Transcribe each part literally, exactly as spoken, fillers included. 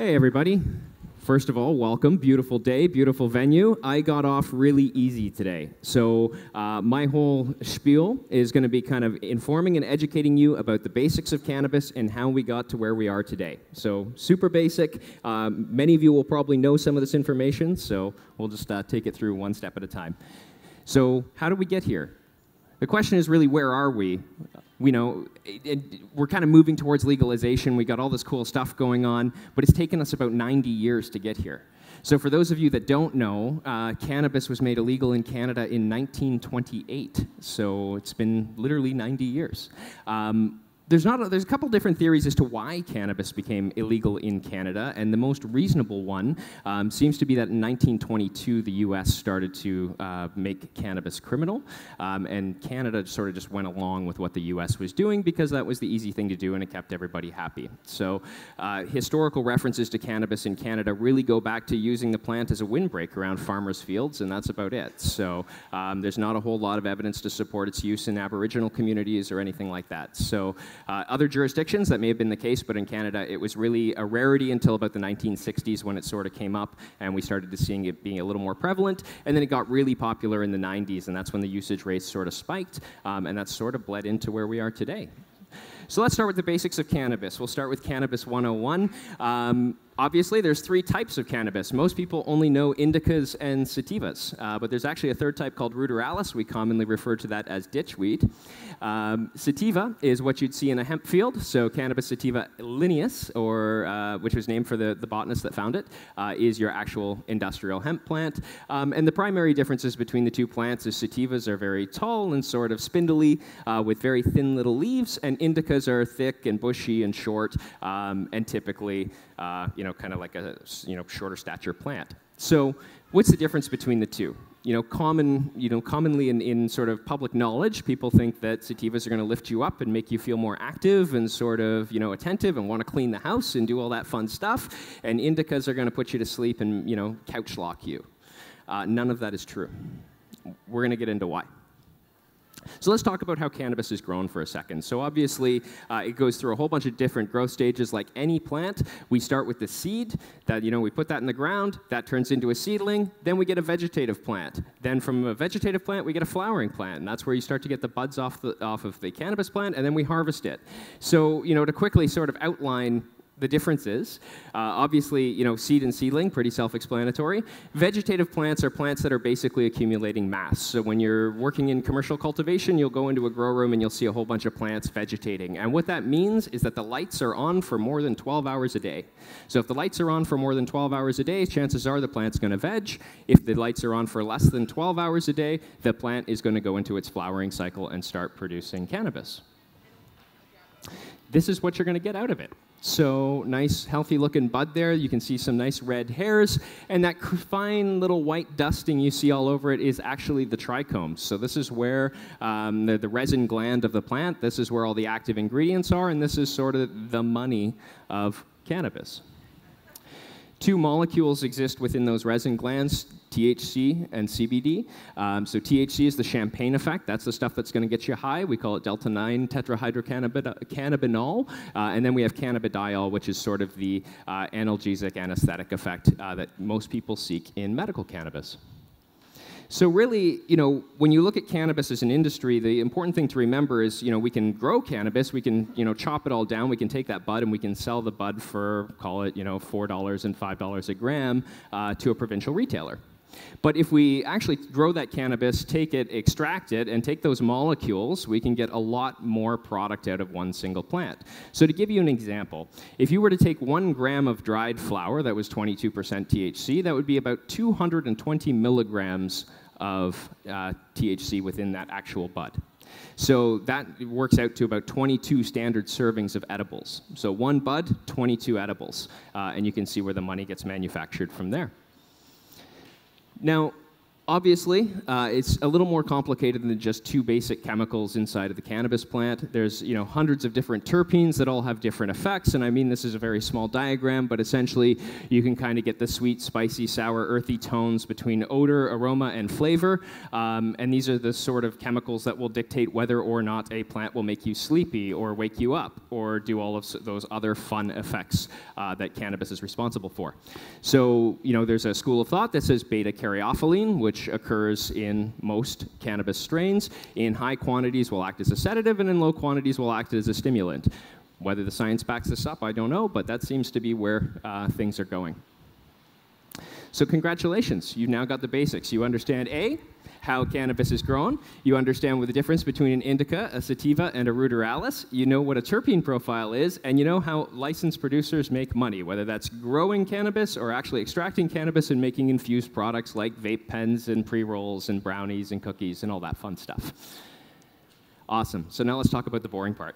Hey, everybody. First of all, welcome. Beautiful day, beautiful venue. I got off really easy today. So uh, my whole spiel is going to be kind of informing and educating you about the basics of cannabis and how we got to where we are today. So super basic. Uh, many of you will probably know some of this information, so we'll just uh, take it through one step at a time. So how did we get here? The question is really, where are we? You know, it, it, we're kind of moving towards legalization. We got all this cool stuff going on, but it's taken us about ninety years to get here. So for those of you that don't know, uh, cannabis was made illegal in Canada in nineteen twenty-eight. So it's been literally ninety years. Um, There's, not a, there's a couple different theories as to why cannabis became illegal in Canada, and the most reasonable one um, seems to be that in nineteen twenty-two, the U S started to uh, make cannabis criminal, um, and Canada sort of just went along with what the U S was doing because that was the easy thing to do, and it kept everybody happy. So uh, historical references to cannabis in Canada really go back to using the plant as a windbreak around farmers' fields, and that's about it. So um, there's not a whole lot of evidence to support its use in Aboriginal communities or anything like that. So. Uh, other jurisdictions, that may have been the case, but in Canada, it was really a rarity until about the nineteen sixties when it sort of came up, and we started to seeing it being a little more prevalent, and then it got really popular in the nineties, and that's when the usage rates sort of spiked, um, and that's sort of bled into where we are today. So let's start with the basics of cannabis. We'll start with Cannabis one oh one. Um, Obviously, there's three types of cannabis. Most people only know indicas and sativas, uh, but there's actually a third type called ruderalis. We commonly refer to that as ditchweed. Um, sativa is what you'd see in a hemp field, so Cannabis sativa lineus, or, uh, which was named for the, the botanist that found it, uh, is your actual industrial hemp plant. Um, and the primary differences between the two plants is sativas are very tall and sort of spindly uh, with very thin little leaves, and indicas are thick and bushy and short, um, and typically, Uh, you know, kind of like a you know shorter stature plant. So, what's the difference between the two? You know, common, you know, commonly in, in sort of public knowledge, people think that sativas are going to lift you up and make you feel more active and sort of, you know, attentive and want to clean the house and do all that fun stuff, and indicas are going to put you to sleep and, you know, couch lock you. Uh, none of that is true. We're going to get into why. So let's talk about how cannabis is grown for a second. So obviously, uh, it goes through a whole bunch of different growth stages like any plant. We start with the seed, that, you know, we put that in the ground, that turns into a seedling, then we get a vegetative plant. Then from a vegetative plant, we get a flowering plant, and that's where you start to get the buds off, the, off of the cannabis plant, and then we harvest it. So, you know, to quickly sort of outline the differences. Uh, obviously, you know, seed and seedling, pretty self-explanatory. Vegetative plants are plants that are basically accumulating mass. So when you're working in commercial cultivation, you'll go into a grow room and you'll see a whole bunch of plants vegetating. And what that means is that the lights are on for more than twelve hours a day. So if the lights are on for more than twelve hours a day, chances are the plant's going to veg. If the lights are on for less than twelve hours a day, the plant is going to go into its flowering cycle and start producing cannabis. This is what you're going to get out of it. So nice, healthy-looking bud there. You can see some nice red hairs. And that fine little white dusting you see all over it is actually the trichomes. So this is where um, the, the resin gland of the plant, this is where all the active ingredients are, and this is sort of the money of cannabis. Two molecules exist within those resin glands, T H C and C B D. Um, so T H C is the champagne effect. That's the stuff that's going to get you high. We call it delta nine tetrahydrocannabinol. Uh, and then we have cannabidiol, which is sort of the uh, analgesic anesthetic effect uh, that most people seek in medical cannabis. So really, you know, when you look at cannabis as an industry, the important thing to remember is, you know, we can grow cannabis, we can, you know, chop it all down, we can take that bud and we can sell the bud for, call it, you know, four dollars and five dollars a gram uh, to a provincial retailer. But if we actually grow that cannabis, take it, extract it, and take those molecules, we can get a lot more product out of one single plant. So to give you an example, if you were to take one gram of dried flower that was twenty-two percent T H C, that would be about two hundred twenty milligrams of uh, T H C within that actual bud. So that works out to about twenty-two standard servings of edibles. So one bud, twenty-two edibles. Uh, and you can see where the money gets manufactured from there. Now, Obviously, uh, it's a little more complicated than just two basic chemicals inside of the cannabis plant. There's, you know, hundreds of different terpenes that all have different effects, and I mean this is a very small diagram, but essentially you can kind of get the sweet, spicy, sour, earthy tones between odor, aroma, and flavor, um, and these are the sort of chemicals that will dictate whether or not a plant will make you sleepy or wake you up or do all of those other fun effects uh, that cannabis is responsible for. So, you know, there's a school of thought that says beta-caryophyllene, which occurs in most cannabis strains, in high quantities will act as a sedative, and in low quantities will act as a stimulant. Whether the science backs this up, I don't know, but that seems to be where uh, things are going. So congratulations, you've now got the basics. You understand A, how cannabis is grown. You understand what the difference between an indica, a sativa, and a ruderalis. You know what a terpene profile is, and you know how licensed producers make money, whether that's growing cannabis or actually extracting cannabis and making infused products like vape pens and pre-rolls and brownies and cookies and all that fun stuff. Awesome. So now let's talk about the boring part.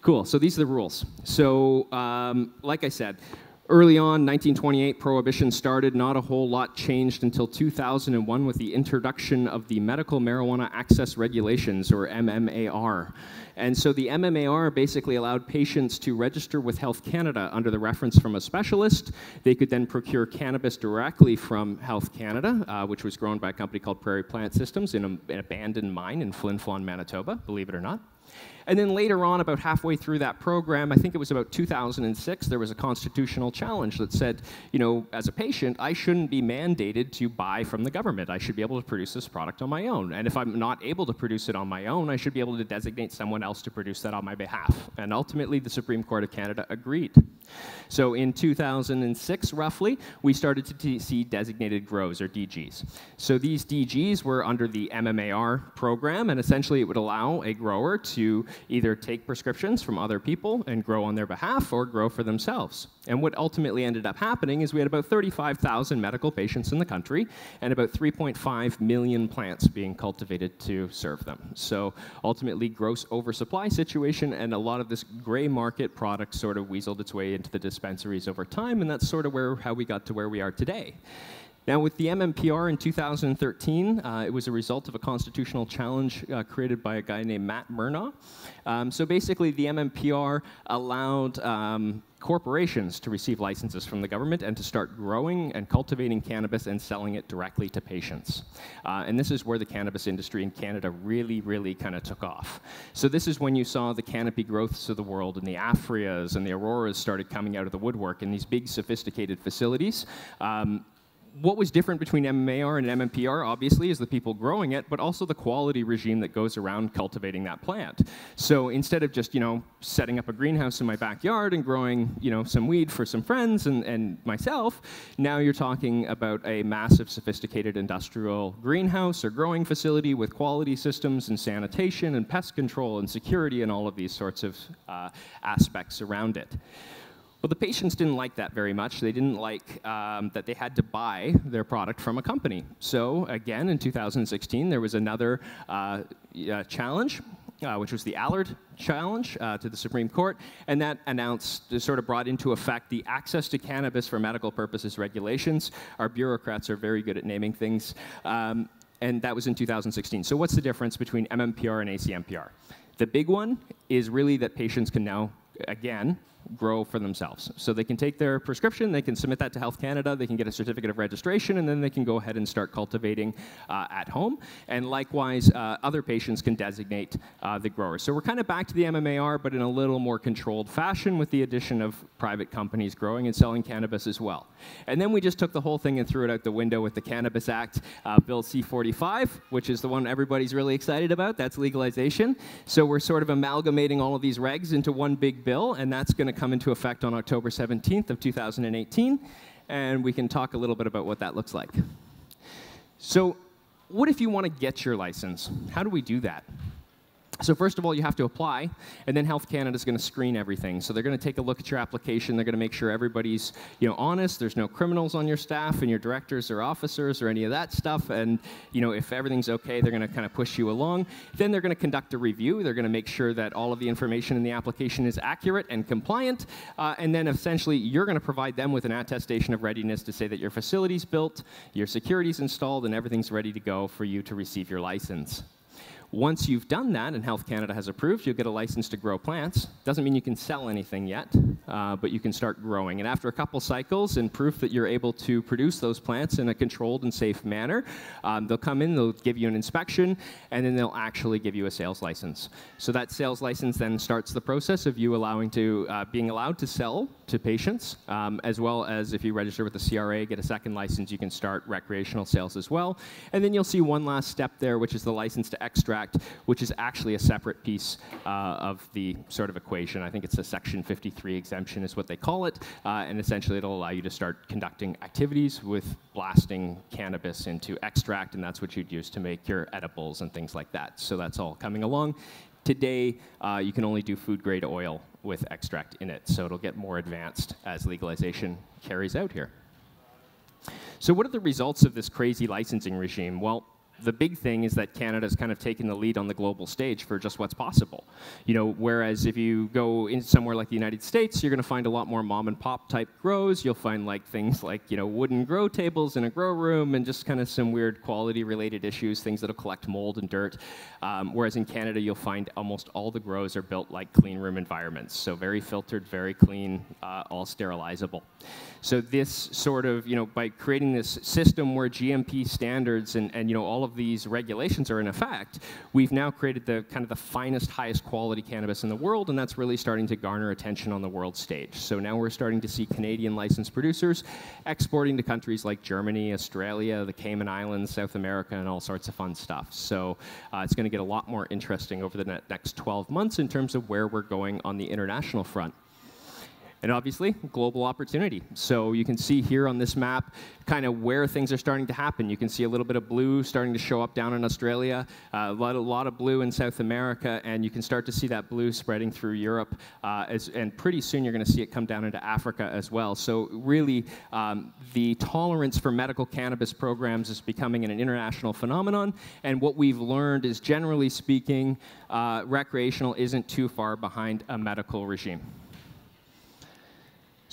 Cool. So these are the rules. So um, like I said, early on, nineteen twenty-eight, prohibition started. Not a whole lot changed until two thousand one with the introduction of the Medical Marijuana Access Regulations, or M M A R. And so the M M A R basically allowed patients to register with Health Canada under the reference from a specialist. They could then procure cannabis directly from Health Canada, uh, which was grown by a company called Prairie Plant Systems in a, an abandoned mine in Flin Flon, Manitoba, believe it or not. And then later on, about halfway through that program, I think it was about two thousand six, there was a constitutional challenge that said, you know, as a patient, I shouldn't be mandated to buy from the government. I should be able to produce this product on my own. And if I'm not able to produce it on my own, I should be able to designate someone else to produce that on my behalf. And ultimately, the Supreme Court of Canada agreed. So in two thousand six, roughly, we started to see designated grows, or D Gs. So these D Gs were under the M M A R program, and essentially it would allow a grower to either take prescriptions from other people and grow on their behalf or grow for themselves. And what ultimately ended up happening is we had about thirty-five thousand medical patients in the country and about three point five million plants being cultivated to serve them. So ultimately, gross oversupply situation, and a lot of this gray market product sort of weaseled its way into the dispensaries over time, and that's sort of where, how we got to where we are today. Now, with the M M P R in two thousand thirteen, uh, it was a result of a constitutional challenge uh, created by a guy named Matt Myrna. Um, so basically, the M M P R allowed um, corporations to receive licenses from the government and to start growing and cultivating cannabis and selling it directly to patients. Uh, and this is where the cannabis industry in Canada really, really kind of took off. So this is when you saw the Canopy Growths of the world and the Afrias and the Auroras started coming out of the woodwork in these big, sophisticated facilities. Um, What was different between M M A R and M M P R, obviously, is the people growing it, but also the quality regime that goes around cultivating that plant. So instead of just, you know, setting up a greenhouse in my backyard and growing, you know, some weed for some friends and, and myself, now you're talking about a massive, sophisticated industrial greenhouse or growing facility with quality systems and sanitation and pest control and security and all of these sorts of uh, aspects around it. Well, the patients didn't like that very much. They didn't like um, that they had to buy their product from a company. So again, in two thousand sixteen, there was another uh, uh, challenge, uh, which was the Allard challenge uh, to the Supreme Court, and that announced, sort of brought into effect the Access to Cannabis for Medical Purposes regulations. Our bureaucrats are very good at naming things. Um, and that was in two thousand sixteen. So what's the difference between M M P R and A C M P R? The big one is really that patients can now, again, grow for themselves. So they can take their prescription, they can submit that to Health Canada, they can get a certificate of registration, and then they can go ahead and start cultivating uh, at home. And likewise, uh, other patients can designate uh, the grower. So we're kind of back to the M M A R, but in a little more controlled fashion with the addition of private companies growing and selling cannabis as well. And then we just took the whole thing and threw it out the window with the Cannabis Act, uh, Bill C forty-five, which is the one everybody's really excited about. That's legalization. So we're sort of amalgamating all of these regs into one big bill, and that's going to come into effect on October seventeenth of two thousand eighteen, and we can talk a little bit about what that looks like. So what if you want to get your license? How do we do that? So first of all, you have to apply, and then Health Canada is going to screen everything. So they're going to take a look at your application. They're going to make sure everybody's, you know, honest. There's no criminals on your staff, and your directors or officers or any of that stuff. And you know, if everything's okay, they're going to kind of push you along. Then they're going to conduct a review. They're going to make sure that all of the information in the application is accurate and compliant. Uh, and then essentially, you're going to provide them with an attestation of readiness to say that your facility's built, your security's installed, and everything's ready to go for you to receive your license. Once you've done that and Health Canada has approved, you'll get a license to grow plants. Doesn't mean you can sell anything yet, uh, but you can start growing. And after a couple cycles and proof that you're able to produce those plants in a controlled and safe manner, um, they'll come in, they'll give you an inspection, and then they'll actually give you a sales license. So that sales license then starts the process of you allowing to, uh, being allowed to sell to patients, um, as well as if you register with the C R A, get a second license, you can start recreational sales as well. And then you'll see one last step there, which is the license to extract, which is actually a separate piece uh, of the sort of equation. I think it's a Section fifty-three exemption is what they call it. Uh, and essentially, it'll allow you to start conducting activities with blasting cannabis into extract. And that's what you'd use to make your edibles and things like that. So that's all coming along. Today, uh, you can only do food-grade oil with extract in it. So it'll get more advanced as legalization carries out here. So what are the results of this crazy licensing regime? Well, the big thing is that Canada's kind of taken the lead on the global stage for just what's possible. You know, whereas if you go in somewhere like the United States, you're going to find a lot more mom-and-pop type grows. You'll find like things like, you know, wooden grow tables in a grow room and just kind of some weird quality-related issues, things that'll collect mold and dirt. Um, whereas in Canada, you'll find almost all the grows are built like clean room environments, so very filtered, very clean, uh, all sterilizable. So this sort of, you know, by creating this system where G M P standards and, and you know, all of these regulations are in effect, we've now created the kind of the finest, highest quality cannabis in the world, and that's really starting to garner attention on the world stage. So now we're starting to see Canadian licensed producers exporting to countries like Germany, Australia, the Cayman Islands, South America, and all sorts of fun stuff. So uh, it's going to get a lot more interesting over the ne next twelve months in terms of where we're going on the international front. And obviously, global opportunity. So you can see here on this map kind of where things are starting to happen. You can see a little bit of blue starting to show up down in Australia, uh, a, lot, a lot of blue in South America, and you can start to see that blue spreading through Europe. Uh, as, and pretty soon, you're going to see it come down into Africa as well. So really, um, the tolerance for medical cannabis programs is becoming an international phenomenon. And what we've learned is, generally speaking, uh, recreational isn't too far behind a medical regime.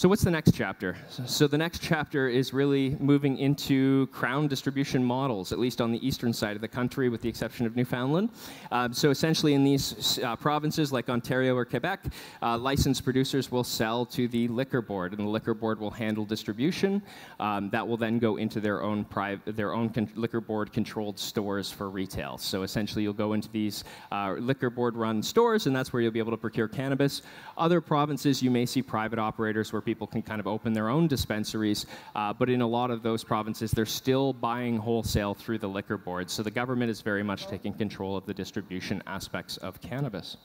So what's the next chapter? So the next chapter is really moving into crown distribution models, at least on the eastern side of the country, with the exception of Newfoundland. Uh, so essentially in these uh, provinces like Ontario or Quebec, uh, licensed producers will sell to the liquor board, and the liquor board will handle distribution. Um, that will then go into their own, their own con liquor board controlled stores for retail. So essentially you'll go into these uh, liquor board run stores, and that's where you'll be able to procure cannabis. Other provinces, you may see private operators where people can kind of open their own dispensaries, uh, but in a lot of those provinces, they're still buying wholesale through the liquor board. So the government is very much taking control of the distribution aspects of cannabis.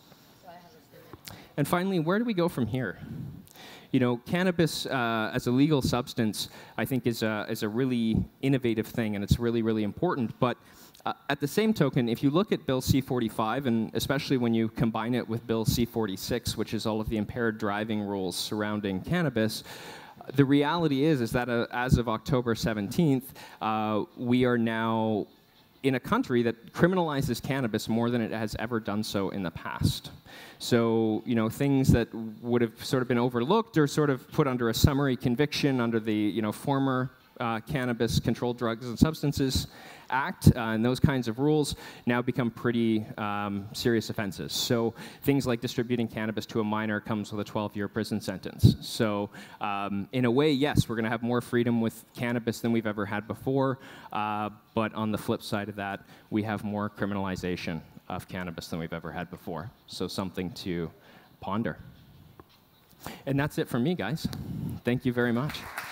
And finally, where do we go from here? You know, cannabis uh, as a legal substance, I think, is a, is a really innovative thing, and it's really, really important. But Uh, at the same token, if you look at Bill C forty-five, and especially when you combine it with Bill C forty-six, which is all of the impaired driving rules surrounding cannabis, the reality is, is that uh, as of October seventeenth, uh, we are now in a country that criminalizes cannabis more than it has ever done so in the past. So, you know, things that would have sort of been overlooked or sort of put under a summary conviction under the, you know, former Uh, Cannabis Controlled Drugs and Substances Act, uh, and those kinds of rules now become pretty um, serious offenses. So things like distributing cannabis to a minor comes with a twelve-year prison sentence. So um, in a way, yes, we're going to have more freedom with cannabis than we've ever had before, uh, but on the flip side of that, we have more criminalization of cannabis than we've ever had before. So something to ponder. And that's it from me, guys. Thank you very much.